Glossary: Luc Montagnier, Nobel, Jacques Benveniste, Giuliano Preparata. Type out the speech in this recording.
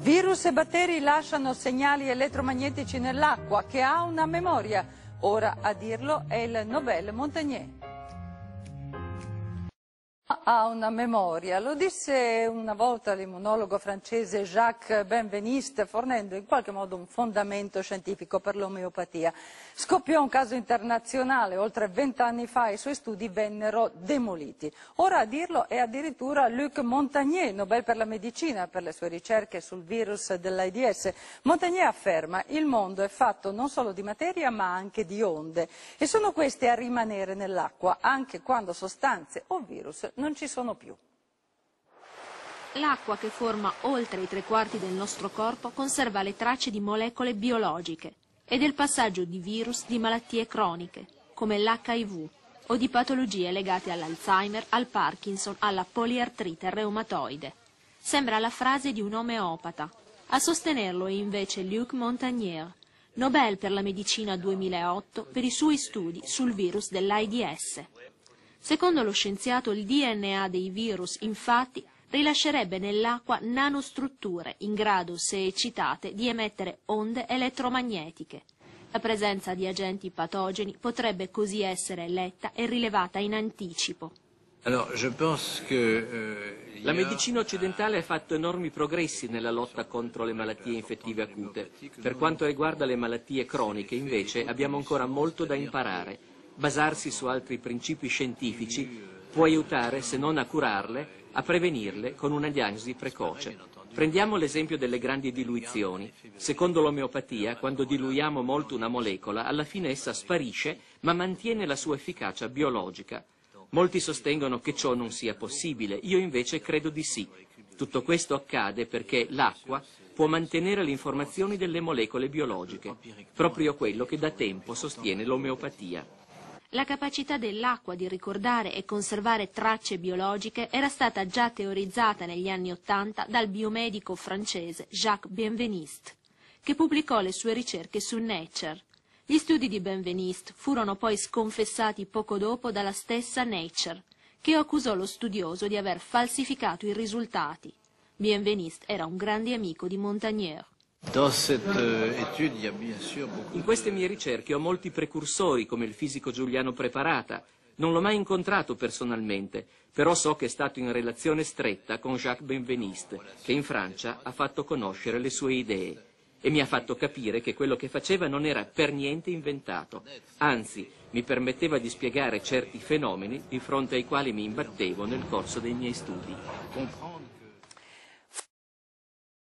Virus e batteri lasciano segnali elettromagnetici nell'acqua che ha una memoria. Ora a dirlo è il Luc Montagnier. Ha una memoria, lo disse una volta l'immunologo francese Jacques Benveniste, fornendo in qualche modo un fondamento scientifico per l'omeopatia. Scoppiò un caso internazionale, oltre 20 anni fa, e i suoi studi vennero demoliti. Ora a dirlo è addirittura Luc Montagnier, Nobel per la medicina, per le sue ricerche sul virus dell'AIDS. Montagnier afferma: il mondo è fatto non solo di materia ma anche di onde, e sono queste a rimanere nell'acqua, anche quando sostanze o virus non ci sono più. L'acqua, che forma oltre i 3/4 del nostro corpo, conserva le tracce di molecole biologiche e del passaggio di virus di malattie croniche, come l'HIV, o di patologie legate all'Alzheimer, al Parkinson, alla poliartrite reumatoide. Sembra la frase di un omeopata. A sostenerlo è invece Luc Montagnier, Nobel per la medicina 2008, per i suoi studi sul virus dell'AIDS. Secondo lo scienziato, il DNA dei virus, infatti, rilascerebbe nell'acqua nanostrutture in grado, se eccitate, di emettere onde elettromagnetiche. La presenza di agenti patogeni potrebbe così essere letta e rilevata in anticipo. La medicina occidentale ha fatto enormi progressi nella lotta contro le malattie infettive acute. Per quanto riguarda le malattie croniche, invece, abbiamo ancora molto da imparare. Basarsi su altri principi scientifici può aiutare, se non a curarle, a prevenirle con una diagnosi precoce. Prendiamo l'esempio delle grandi diluizioni. Secondo l'omeopatia, quando diluiamo molto una molecola, alla fine essa sparisce, ma mantiene la sua efficacia biologica. Molti sostengono che ciò non sia possibile, io invece credo di sì. Tutto questo accade perché l'acqua può mantenere le informazioni delle molecole biologiche, proprio quello che da tempo sostiene l'omeopatia. La capacità dell'acqua di ricordare e conservare tracce biologiche era stata già teorizzata negli anni '80 dal biomedico francese Jacques Benveniste, che pubblicò le sue ricerche su Nature. Gli studi di Benveniste furono poi sconfessati poco dopo dalla stessa Nature, che accusò lo studioso di aver falsificato i risultati. Benveniste era un grande amico di Montagnier. In queste mie ricerche ho molti precursori, come il fisico Giuliano Preparata. Non l'ho mai incontrato personalmente, però so che è stato in relazione stretta con Jacques Benveniste, che in Francia ha fatto conoscere le sue idee e mi ha fatto capire che quello che faceva non era per niente inventato, anzi mi permetteva di spiegare certi fenomeni di fronte ai quali mi imbattevo nel corso dei miei studi.